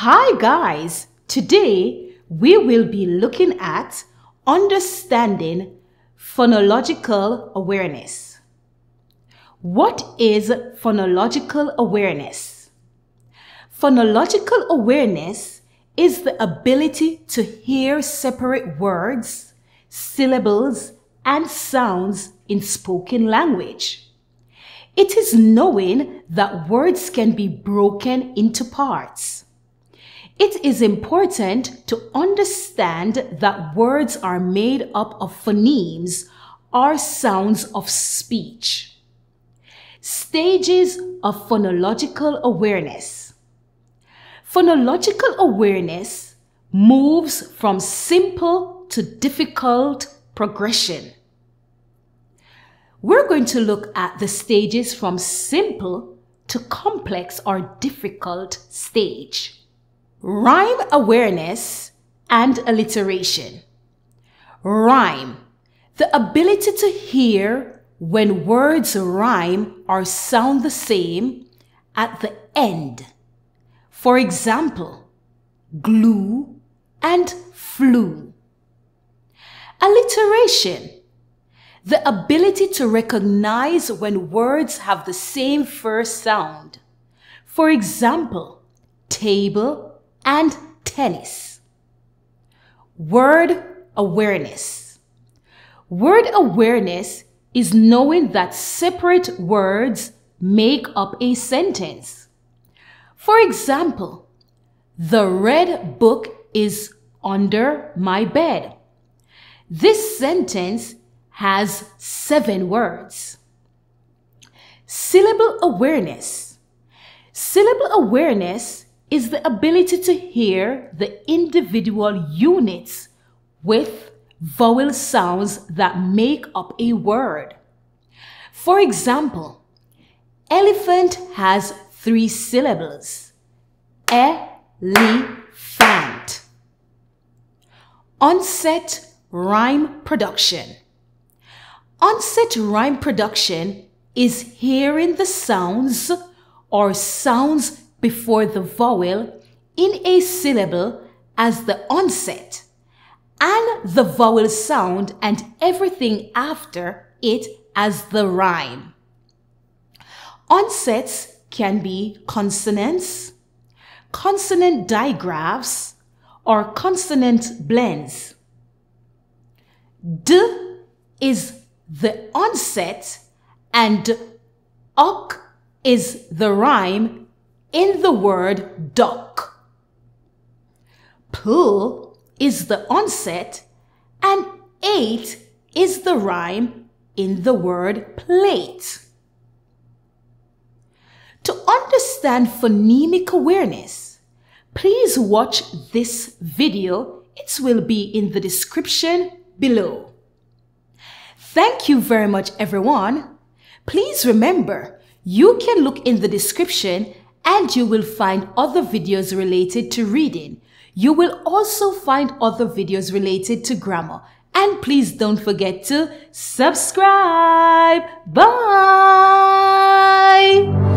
Hi guys! Today we will be looking at understanding phonological awareness. What is phonological awareness? Phonological awareness is the ability to hear separate words, syllables, and sounds in spoken language. It is knowing that words can be broken into parts. It is important to understand that words are made up of phonemes or sounds of speech. Stages of phonological awareness. Phonological awareness moves from simple to difficult progression. We're going to look at the stages from simple to complex or difficult stage. Rhyme awareness and alliteration. Rhyme, the ability to hear when words rhyme or sound the same at the end. For example, glue and flew. Alliteration, the ability to recognize when words have the same first sound. For example, table and tennis. Word awareness. Word awareness is knowing that separate words make up a sentence. For example, the red book is under my bed. This sentence has 7 words. Syllable awareness. Syllable awareness is the ability to hear the individual units with vowel sounds that make up a word. For example, elephant has 3 syllables. E-li-phant. Onset rhyme production. Onset rhyme production is hearing the sounds or sounds before the vowel in a syllable as the onset, and the vowel sound and everything after it as the rhyme. Onsets can be consonants, consonant digraphs, or consonant blends. D is the onset and ok is the rhyme in the word duck. Pull is the onset and 8 is the rhyme in the word plate. To understand phonemic awareness, please watch this video. It will be in the description below. Thank you very much, everyone. Please remember, you can look in the description and you will find other videos related to reading. You will also find other videos related to grammar. And please don't forget to subscribe. Bye!